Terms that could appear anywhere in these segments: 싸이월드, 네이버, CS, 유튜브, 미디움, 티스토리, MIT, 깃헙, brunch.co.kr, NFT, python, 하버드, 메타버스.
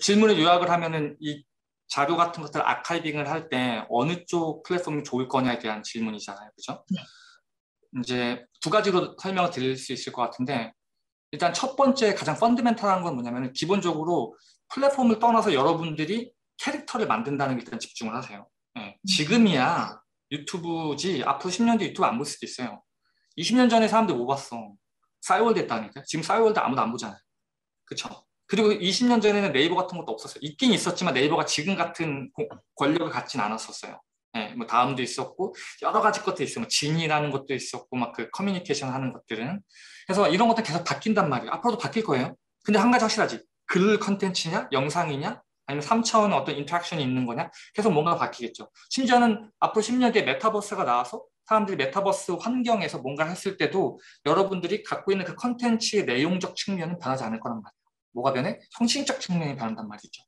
질문에 요약을 하면은 이 자료 같은 것들 아카이빙을 할 때 어느 쪽 플랫폼이 좋을 거냐에 대한 질문이잖아요, 그죠? 네. 이제 두 가지로 설명을 드릴 수 있을 것 같은데, 일단 첫 번째 가장 펀더멘탈한 건 뭐냐면 기본적으로 플랫폼을 떠나서 여러분들이 캐릭터를 만든다는 게 일단 집중을 하세요. 네. 지금이야 유튜브지 앞으로 10년 뒤에 유튜브 안 볼 수도 있어요. 20년 전에 사람들 뭐 봤어? 싸이월드 했다니까. 지금 싸이월드 아무도 안 보잖아요, 그쵸? 그리고 20년 전에는 네이버 같은 것도 없었어요. 있긴 있었지만 네이버가 지금 같은 권력을 갖진 않았었어요. 네, 뭐 다음도 있었고 여러 가지 것도 있어요. 뭐 진이라는 것도 있었고 막 그 커뮤니케이션 하는 것들은. 그래서 이런 것들은 계속 바뀐단 말이에요. 앞으로도 바뀔 거예요. 근데 한 가지 확실하지. 글 컨텐츠냐, 영상이냐, 아니면 3차원 어떤 인터랙션이 있는 거냐, 계속 뭔가 바뀌겠죠. 심지어는 앞으로 10년 뒤에 메타버스가 나와서 사람들이 메타버스 환경에서 뭔가를 했을 때도 여러분들이 갖고 있는 그 컨텐츠의 내용적 측면은 변하지 않을 거란 말이에요. 뭐가 변해? 형식적 측면이 변한단 말이죠.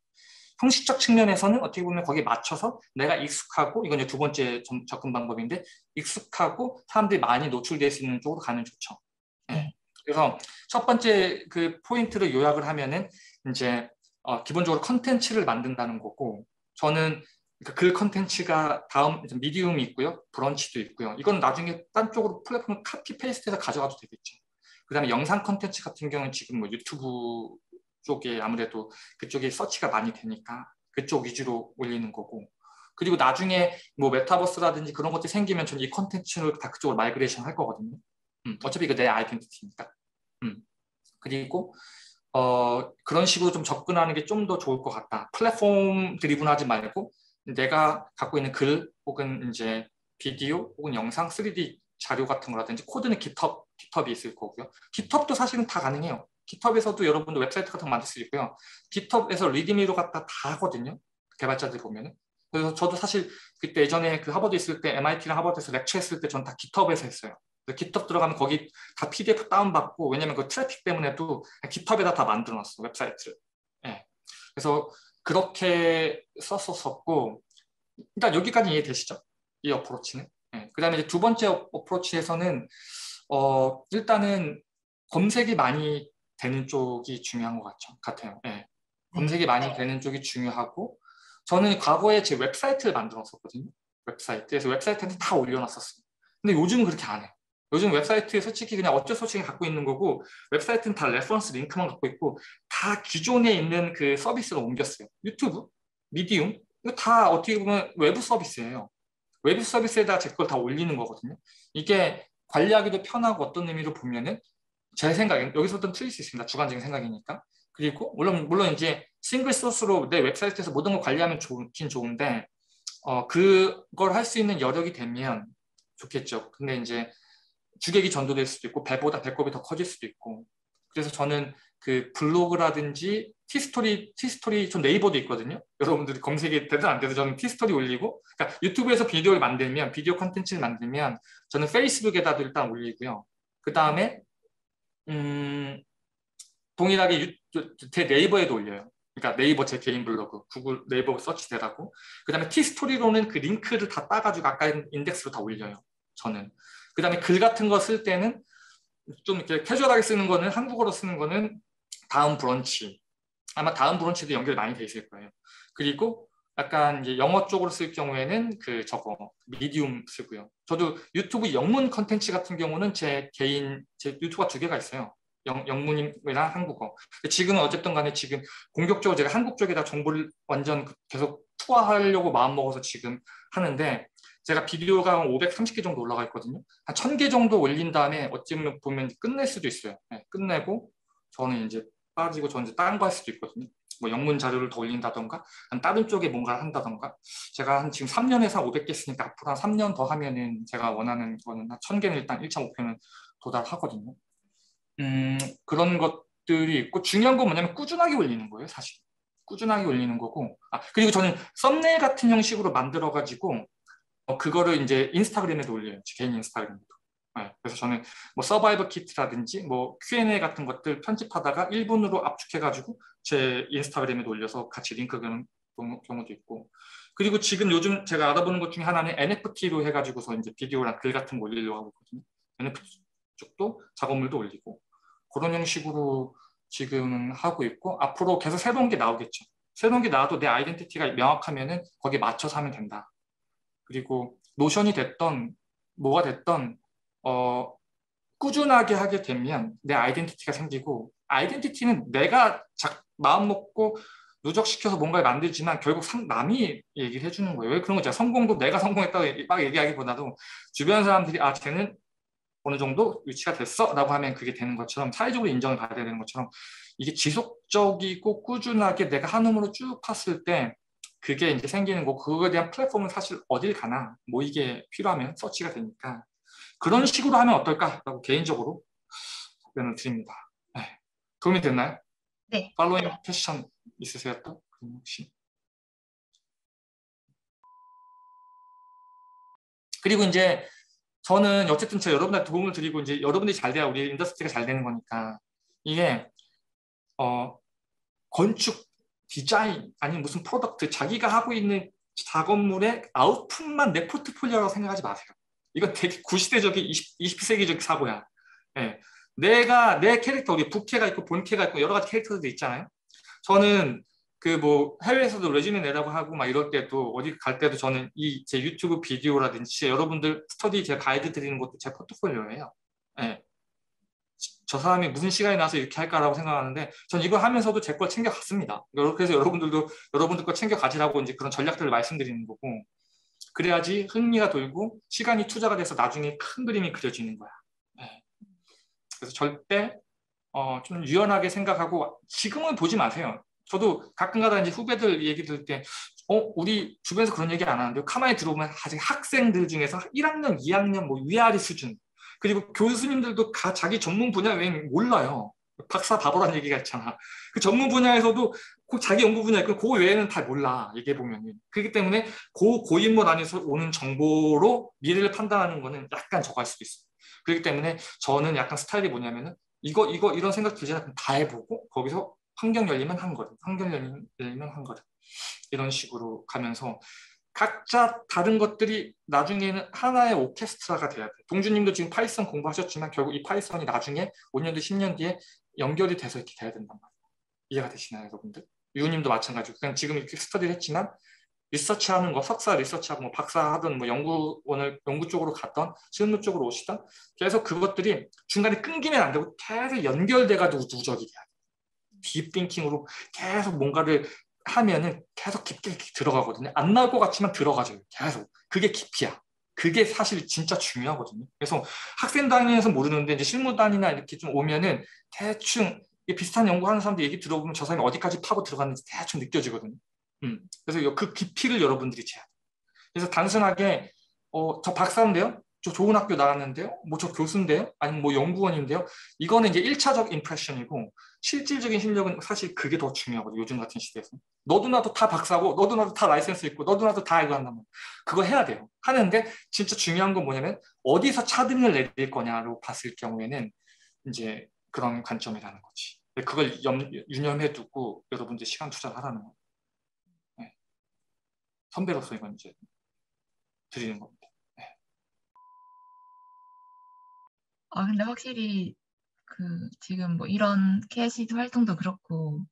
형식적 측면에서는 어떻게 보면 거기에 맞춰서 내가 익숙하고, 이건 이제 두 번째 접근 방법인데, 익숙하고 사람들이 많이 노출될 수 있는 쪽으로 가면 좋죠. 네. 그래서 첫 번째 그 포인트를 요약을 하면은 이제 기본적으로 컨텐츠를 만든다는 거고, 저는 그 컨텐츠가 다음 미디움이 있고요, 브런치도 있고요. 이건 나중에 딴 쪽으로 플랫폼을 카피 페이스트해서 가져가도 되겠죠. 그 다음에 영상 컨텐츠 같은 경우는 지금 뭐 유튜브 쪽에 아무래도 그쪽에 서치가 많이 되니까 그쪽 위주로 올리는 거고, 그리고 나중에 뭐 메타버스라든지 그런 것들이 생기면 저는 이 컨텐츠를 다 그쪽으로 마이그레이션 할 거거든요. 어차피 이거 내 아이덴티티니까. 그리고 그런 식으로 좀 접근하는 게 좀 더 좋을 것 같다. 플랫폼 드리븐하지 말고 내가 갖고 있는 글 혹은 이제 비디오 혹은 영상 3D 자료 같은 거라든지, 코드는 깃헙이 있을 거고요. 깃헙도 사실은 다 가능해요. 깃헙에서도 여러분도 웹사이트 같은 거 만들 수 있고요. 깃헙에서 리드미로 갖다 다 하거든요, 개발자들 보면은. 그래서 저도 사실 그때 예전에 그 하버드 있을 때, MIT랑 하버드에서 렉처 했을 때 전 다 깃헙에서 했어요. 깃헙 들어가면 거기 다 PDF 다운받고, 왜냐면 그 트래픽 때문에도 깃헙에다 다 만들어놨어, 웹사이트를. 예. 그래서 그렇게 썼었었고, 일단 여기까지 이해되시죠? 이 어프로치는. 예. 그 다음에 이제 두 번째 어프로치에서는 일단은 검색이 많이 되는 쪽이 중요한 것 같아요. 예. 검색이 많이 되는 쪽이 중요하고, 저는 과거에 제 웹사이트를 만들었었거든요. 웹사이트에서 웹사이트는 다 올려놨었어요. 근데 요즘은 그렇게 안 해요. 요즘 웹사이트에 솔직히 그냥 어쩔 수 없이 갖고 있는 거고, 웹사이트는 다 레퍼런스 링크만 갖고 있고, 다 기존에 있는 그 서비스로 옮겼어요. 유튜브, 미디움, 이거 다 어떻게 보면 외부 서비스예요. 외부 서비스에다 제 걸 다 올리는 거거든요. 이게 관리하기도 편하고, 어떤 의미로 보면은 제 생각엔, 여기서부터는 틀릴 수 있습니다, 주관적인 생각이니까. 그리고 물론 이제 싱글 소스로 내 웹사이트에서 모든 걸 관리하면 좋긴 좋은데, 그걸 할 수 있는 여력이 되면 좋겠죠. 근데 이제 주객이 전도될 수도 있고, 배보다 배꼽이 더 커질 수도 있고. 그래서 저는 그 블로그라든지 티스토리, 전 네이버도 있거든요. 여러분들이 검색이 되든 안 되든 저는 티스토리 올리고, 그러니까 유튜브에서 비디오를 만들면, 비디오 컨텐츠를 만들면 저는 페이스북에다도 일단 올리고요. 그 다음에 동일하게 제 네이버에도 올려요. 그러니까 네이버 제 개인 블로그, 구글 네이버 서치되라고. 그 다음에 티스토리로는 그 링크를 다 따가지고 아까 인덱스로 다 올려요, 저는. 그 다음에 글 같은 거 쓸 때는 좀 이렇게 캐주얼하게 쓰는 거는, 한국어로 쓰는 거는 다음 브런치, 아마 다음 브런치도 연결 많이 돼 있을 거예요. 그리고 약간 이제 영어 쪽으로 쓸 경우에는 그 미디움 쓰고요. 저도 유튜브 영문 컨텐츠 같은 경우는 제 유튜브가 두 개가 있어요. 영문이랑 한국어. 지금은 어쨌든 간에 지금 공격적으로 제가 한국 쪽에다 정보를 완전 계속 투하하려고 마음먹어서 지금 하는데, 제가 비디오가 한 530개 정도 올라가 있거든요. 한 1000개 정도 올린 다음에 어찌 보면 끝낼 수도 있어요. 네, 끝내고 저는 이제 빠지고, 저는 이제 다른 거 할 수도 있거든요. 뭐 영문 자료를 더 올린다던가, 다른 쪽에 뭔가를 한다던가. 제가 한 지금 3년에서 500개 쓰니까 앞으로 한 3년 더 하면은 제가 원하는 거는 한 1000개는 일단 1차 목표는 도달하거든요. 그런 것들이 있고, 중요한 건 뭐냐면 꾸준하게 올리는 거예요, 사실. 꾸준하게 올리는 거고. 그리고 저는 썸네일 같은 형식으로 만들어가지고 그거를 이제 인스타그램에도 올려요, 제 개인 인스타그램에도. 네, 그래서 저는 뭐 서바이벌 키트라든지 뭐 Q&A 같은 것들 편집하다가 일본으로 압축해가지고 제 인스타그램에도 올려서 같이 링크 그런 경우도 있고. 그리고 지금 요즘 제가 알아보는 것 중에 하나는 NFT로 해가지고서 이제 비디오랑 글 같은 거 올리려고 하고 있거든요. NFT 쪽도 작업물도 올리고, 그런 형식으로 지금 하고 있고, 앞으로 계속 새로운 게 나오겠죠. 새로운 게 나와도 내 아이덴티티가 명확하면은 거기에 맞춰서 하면 된다. 그리고 노션이 됐던 뭐가 됐던 꾸준하게 하게 되면 내 아이덴티티가 생기고, 아이덴티티는 내가 마음 먹고 누적시켜서 뭔가를 만들지만 결국 남이 얘기를 해주는 거예요. 왜 그런 거죠? 성공도 내가 성공했다고 막 얘기하기보다도 주변 사람들이 아 쟤는 어느 정도 위치가 됐어 라고 하면 그게 되는 것처럼, 사회적으로 인정을 받아야 되는 것처럼, 이게 지속적이고 꾸준하게 내가 한 놈으로 쭉 팠을 때 그게 이제 생기는 거고, 그거에 대한 플랫폼은 사실 어딜 가나 뭐 이게 필요하면 서치가 되니까 그런 식으로 하면 어떨까라고 개인적으로 답변을 드립니다. 네. 도움이 됐나요? 네. 팔로잉 패션 있으세요 또? 혹시. 그리고 이제 저는 어쨌든 제가 여러분한테 도움을 드리고 이제 여러분들이 잘 돼야 우리 인더스트리가 잘 되는 거니까, 이게 건축, 디자인 아니면 무슨 프로덕트, 자기가 하고 있는 작업물의 아웃풋만 내 포트폴리오라고 생각하지 마세요. 이건 되게 구시대적인 20세기적 사고야. 네. 내가 내 캐릭터, 우리 부캐가 있고 본캐가 있고 여러 가지 캐릭터들도 있잖아요. 저는 그 뭐 해외에서도 레지메 내라고 하고 막 이럴 때도, 어디 갈 때도 저는 이 제 유튜브 비디오라든지 여러분들 스터디 제 가이드 드리는 것도 제 포트폴리오예요. 네. 저 사람이 무슨 시간이 나서 이렇게 할까라고 생각하는데, 전 이걸 하면서도 제 걸 챙겨갔습니다. 그래서 여러분들도 여러분들 걸 챙겨가시라고 이제 그런 전략들을 말씀드리는 거고, 그래야지 흥미가 돌고 시간이 투자가 돼서 나중에 큰 그림이 그려지는 거야. 네. 그래서 절대 좀 유연하게 생각하고 지금은 보지 마세요. 저도 가끔가다 이제 후배들 얘기 들을 때, 우리 주변에서 그런 얘기 안 하는데, 가만히 들어보면 아직 학생들 중에서 1학년, 2학년 뭐 위아래 수준, 그리고 교수님들도 자기 전문 분야 외에는 몰라요. 박사 바보라는 얘기가 있잖아. 그 전문 분야에서도 꼭 자기 연구 분야 있고, 그 외에는 다 몰라, 얘기해보면. 그렇기 때문에 고인물 안에서 오는 정보로 미래를 판단하는 거는 약간 저거 할 수도 있어요. 그렇기 때문에 저는 약간 스타일이 뭐냐면은, 이런 생각 들잖아. 다 해보고, 거기서 환경 열리면 한 걸음, 환경 열리면 한 걸음, 이런 식으로 가면서 각자 다른 것들이 나중에는 하나의 오케스트라가 돼야 돼. 동주님도 지금 파이썬 공부하셨지만 결국 이 파이썬이 나중에 5년 뒤, 10년 뒤에 연결이 돼서 이렇게 돼야 된단 말이에요. 이해가 되시나요, 여러분들? 유우님도 마찬가지고, 그냥 지금 이렇게 스터디를 했지만 리서치하는 거, 석사 리서치하고 뭐 박사 하던 뭐 연구 쪽으로 갔던, 실무 쪽으로 오시던, 계속 그것들이 중간에 끊기면 안 되고 계속 연결돼가지고 누적이 돼야 돼. 딥띵킹으로 계속 뭔가를 하면은 계속 깊게 들어가거든요. 안 나올 것 같지만 들어가죠. 계속. 그게 깊이야. 그게 사실 진짜 중요하거든요. 그래서 학생 단위에서 모르는데 이제 실무 단위나 이렇게 좀 오면은 대충 비슷한 연구하는 사람들 얘기 들어보면 저 사람이 어디까지 파고 들어갔는지 대충 느껴지거든요. 그래서 그 깊이를 여러분들이 재야 돼요. 그래서 단순하게 저 박사인데요? 저 좋은 학교 나왔는데요? 뭐 저 교수인데요? 아니면 뭐 연구원인데요? 이거는 이제 1차적 임프레션이고, 실질적인 실력은 사실 그게 더 중요하거든요. 요즘 같은 시대에서. 너도 나도 다 박사고, 너도 나도 다 라이센스 있고, 너도 나도 다 이거 한다면. 그거 해야 돼요. 하는데 진짜 중요한 건 뭐냐면 어디서 차등을 내릴 거냐로 봤을 경우에는 이제 그런 관점이라는 거지. 그걸 유념해 두고 여러분들 시간 투자를 하라는 거예요. 네. 선배로서 이건 이제 드리는 겁니다. 근데 확실히 지금 뭐 이런 캐시드 활동도 그렇고,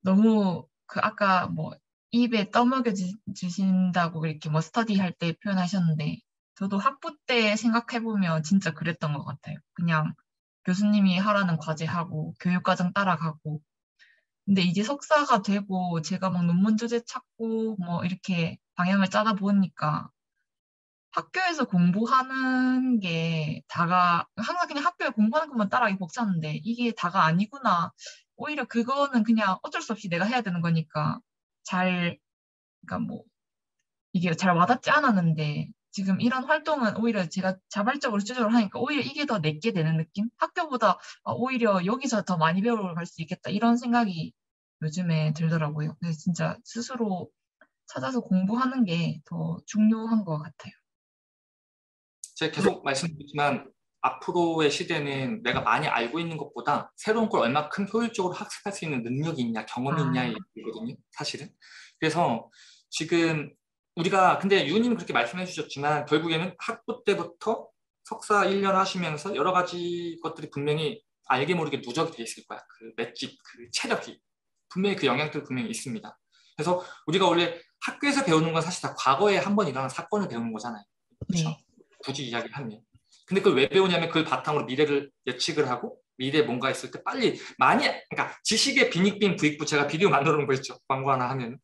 너무 아까 뭐 입에 떠먹여 주신다고 이렇게 뭐 스터디 할 때 표현하셨는데, 저도 학부 때 생각해보면 진짜 그랬던 것 같아요. 그냥 교수님이 하라는 과제하고 교육과정 따라가고. 근데 이제 석사가 되고 제가 막 논문 주제 찾고 뭐 이렇게 방향을 짜다 보니까, 학교에서 공부하는 게 다가, 항상 그냥 학교에 공부하는 것만 따라하기 벅찼는데 이게 다가 아니구나. 오히려 그거는 그냥 어쩔 수 없이 내가 해야 되는 거니까, 그러니까 뭐 이게 잘 와닿지 않았는데, 지금 이런 활동은 오히려 제가 자발적으로 주저를 하니까 오히려 이게 더 내게 되는 느낌? 학교보다 오히려 여기서 더 많이 배워갈 수 있겠다, 이런 생각이 요즘에 들더라고요. 그래서 진짜 스스로 찾아서 공부하는 게 더 중요한 것 같아요. 제가 계속 말씀드리지만 앞으로의 시대는 내가 많이 알고 있는 것보다 새로운 걸 얼마큼 효율적으로 학습할 수 있는 능력이 있냐, 경험이 있냐의 얘기거든요, 사실은. 그래서 지금 우리가, 근데 유우님은 그렇게 말씀해 주셨지만 결국에는 학부 때부터 석사 1년 하시면서 여러 가지 것들이 분명히 알게 모르게 누적이 돼 있을 거야. 그 맷집, 그 체력이. 분명히 그 영향도 분명히 있습니다. 그래서 우리가 원래 학교에서 배우는 건 사실 다 과거에 한 번 일어난 사건을 배우는 거잖아요. 그렇죠? 네. 굳이 이야기를 하면. 근데 그걸 왜 배우냐면 그걸 바탕으로 미래를 예측을 하고 미래에 뭔가 있을 때 빨리 많이, 그러니까 지식의 비닉빈 부익부, 제가 비디오 만들어 놓은 거 있죠. 광고 하나 하면.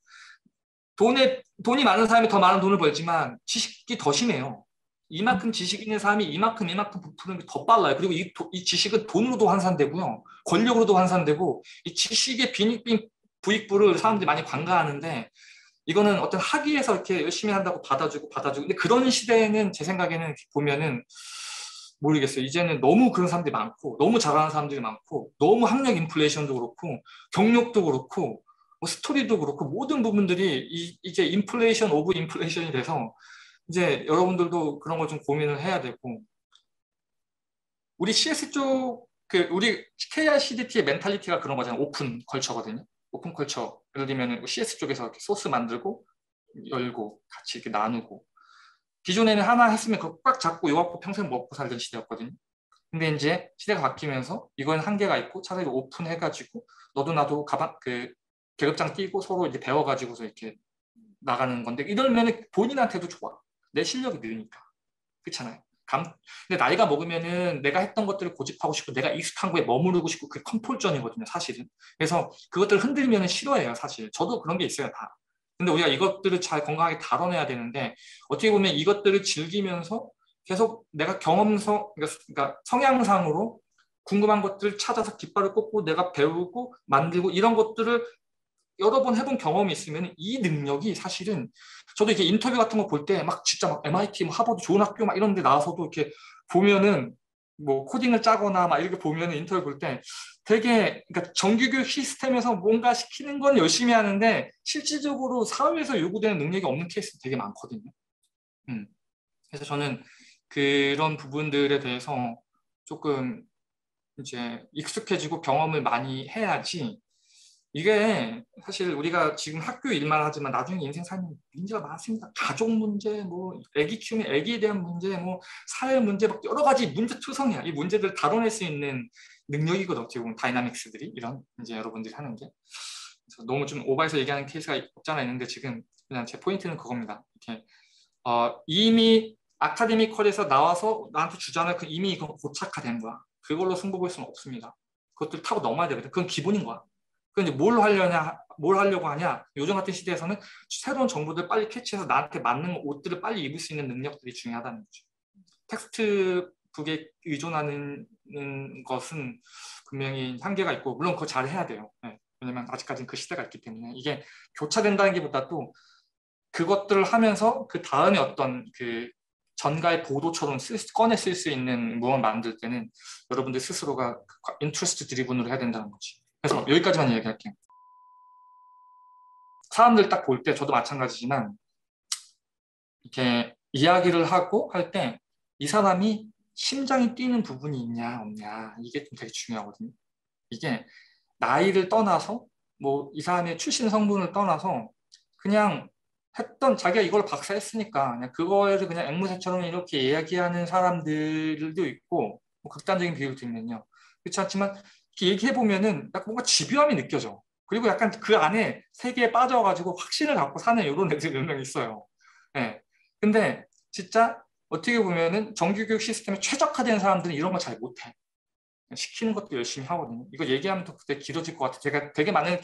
돈이 많은 사람이 더 많은 돈을 벌지만 지식이 더 심해요. 이만큼 지식 있는 사람이 이만큼 부푸는 게 더 빨라요. 그리고 이 지식은 돈으로도 환산되고요. 권력으로도 환산되고, 이 지식의 비닉빈 부익부를 사람들이 많이 관가하는데, 이거는 어떤 학위에서 이렇게 열심히 한다고 받아주고. 근데 그런 시대에는 제 생각에는 보면은 모르겠어요. 이제는 너무 그런 사람들이 많고, 너무 잘하는 사람들이 많고, 너무 학력 인플레이션도 그렇고, 경력도 그렇고, 뭐 스토리도 그렇고, 모든 부분들이 이제 인플레이션 오브 인플레이션이 돼서, 이제 여러분들도 그런 걸 좀 고민을 해야 되고, 우리 CS 쪽, 우리 KICDT의 멘탈리티가 그런 거잖아요. 오픈 컬처거든요. 오픈 컬처. 예를 들면 CS 쪽에서 이렇게 소스 만들고, 열고, 같이 이렇게 나누고. 기존에는 하나 했으면 그거 꽉 잡고 요 갖고 평생 먹고 살던 시대였거든요. 근데 이제 시대가 바뀌면서 이건 한계가 있고, 차라리 오픈해가지고, 너도 나도 가방, 계급장 끼고 서로 이제 배워가지고서 이렇게 나가는 건데, 이러면 본인한테도 좋아. 내 실력이 느니까. 그렇잖아요. 근데 나이가 먹으면은 내가 했던 것들을 고집하고 싶고, 내가 익숙한 거에 머무르고 싶고, 그게 컨트롤전이거든요, 사실은. 그래서 그것들을 흔들면은 싫어해요, 사실. 저도 그런 게 있어요, 다. 근데 우리가 이것들을 잘 건강하게 다뤄내야 되는데, 어떻게 보면 이것들을 즐기면서 계속 내가 그러니까 성향상으로 궁금한 것들을 찾아서 깃발을 꽂고 내가 배우고 만들고, 이런 것들을 여러 번 해본 경험이 있으면 이 능력이 사실은, 저도 이렇게 인터뷰 같은 거 볼 때 막 진짜 막 MIT, 뭐 하버드 좋은 학교 막 이런 데 나와서도 이렇게 보면은 뭐 코딩을 짜거나 막 이렇게 보면은 인터뷰 볼 때 되게, 그러니까 정규교육 시스템에서 뭔가 시키는 건 열심히 하는데 실질적으로 사회에서 요구되는 능력이 없는 케이스 되게 많거든요. 그래서 저는 그런 부분들에 대해서 조금 이제 익숙해지고 경험을 많이 해야지, 이게 사실 우리가 지금 학교 일만 하지만 나중에 인생 사는 문제가 많습니다. 가족 문제, 뭐 아기 키우면 아기에 대한 문제, 뭐 사회 문제, 막 여러 가지 문제 투성이야. 이 문제들 다뤄낼 수 있는 능력이거든요. 어떻게 보면 다이나믹스들이, 이런 이제 여러분들이 하는 게. 그래서 너무 좀 오버해서 얘기하는 케이스가 없잖아 있는데, 지금 그냥 제 포인트는 그겁니다. 이렇게 이미 아카데미컬에서 나와서 나한테 주잖아요. 그 이미 이건 고착화된 거야. 그걸로 승부볼 수는 없습니다. 그것들 타고 넘어야 되거든. 그건 기본인 거야. 근데 뭘 하려고 하냐? 요즘 같은 시대에서는 새로운 정보들 빨리 캐치해서 나한테 맞는 옷들을 빨리 입을 수 있는 능력들이 중요하다는 거죠. 텍스트북에 의존하는 것은 분명히 한계가 있고, 물론 그거 잘 해야 돼요. 네. 왜냐면 아직까지는 그 시대가 있기 때문에, 이게 교차된다는 게보다 또 그것들을 하면서 그 다음에 어떤 그 전가의 보도처럼 꺼내 쓸 수 있는 무언 만들 때는 여러분들 스스로가 인트레스트 드리븐으로 해야 된다는 거지. 그래서 여기까지만 이야기할게요. 사람들 딱 볼 때, 저도 마찬가지지만, 이렇게 이야기를 하고 할 때 이 사람이 심장이 뛰는 부분이 있냐 없냐, 이게 좀 되게 중요하거든요. 이게 나이를 떠나서, 뭐 이 사람의 출신 성분을 떠나서, 그냥 했던, 자기가 이걸 박사했으니까 그냥 그거를 그냥 앵무새처럼 이렇게 이야기하는 사람들도 있고, 뭐 극단적인 비율도 있는요. 그렇지 않지만 얘기해보면은 약간 뭔가 집요함이 느껴져. 그리고 약간 그 안에 세계에 빠져가지고 확신을 갖고 사는 이런 애들이 몇 명 있어요. 네. 근데 진짜 어떻게 보면은 정규교육 시스템에 최적화된 사람들은 이런 거 잘 못해. 시키는 것도 열심히 하거든요. 이거 얘기하면 또 그때 길어질 것 같아. 제가 되게 많은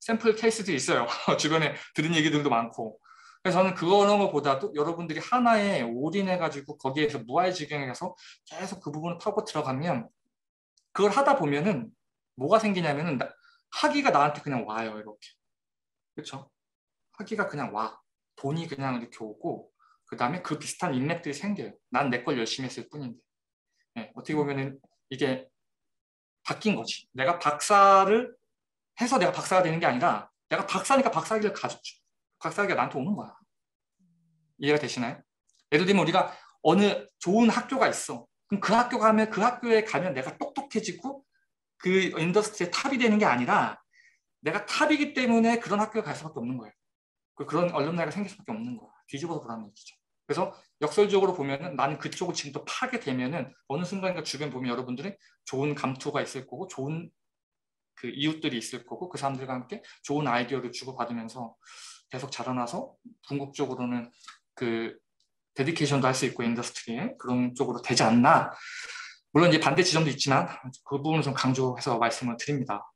샘플 케이스들이 있어요. 주변에 들은 얘기들도 많고. 그래서 저는 그런 것보다도 여러분들이 하나에 올인해가지고 거기에서 무아지경에 가서 계속 그 부분을 파고 들어가면, 그걸 하다 보면은 뭐가 생기냐면은 학위가 나한테 그냥 와요, 이렇게. 그렇죠? 학위가 그냥 와. 돈이 그냥 이렇게 오고, 그다음에 그 비슷한 인맥들이 생겨요. 난 내 걸 열심히 했을 뿐인데. 네, 어떻게 보면은 이게 바뀐 거지. 내가 박사를 해서 내가 박사가 되는 게 아니라, 내가 박사니까 박사학위를 가졌죠. 박사학위가 나한테 오는 거야. 이해가 되시나요? 예를 들면 우리가 어느 좋은 학교가 있어. 그럼 그 학교에 가면 내가 똑똑해지고 그 인더스트리의 탑이 되는 게 아니라, 내가 탑이기 때문에 그런 학교에 갈 수밖에 없는 거예요. 그런 얼룸나이가 생길 수밖에 없는 거야. 뒤집어서 보라는 얘기죠. 그래서 역설적으로 보면은 난 그쪽을 지금 또 파게 되면은 어느 순간인가 주변 보면 여러분들이 좋은 감투가 있을 거고 좋은 그 이웃들이 있을 거고 그 사람들과 함께 좋은 아이디어를 주고받으면서 계속 자라나서 궁극적으로는 그 데디케이션도 할 수 있고 인더스트리에 그런 쪽으로 되지 않나. 물론 이제 반대 지점도 있지만 그 부분을 좀 강조해서 말씀을 드립니다.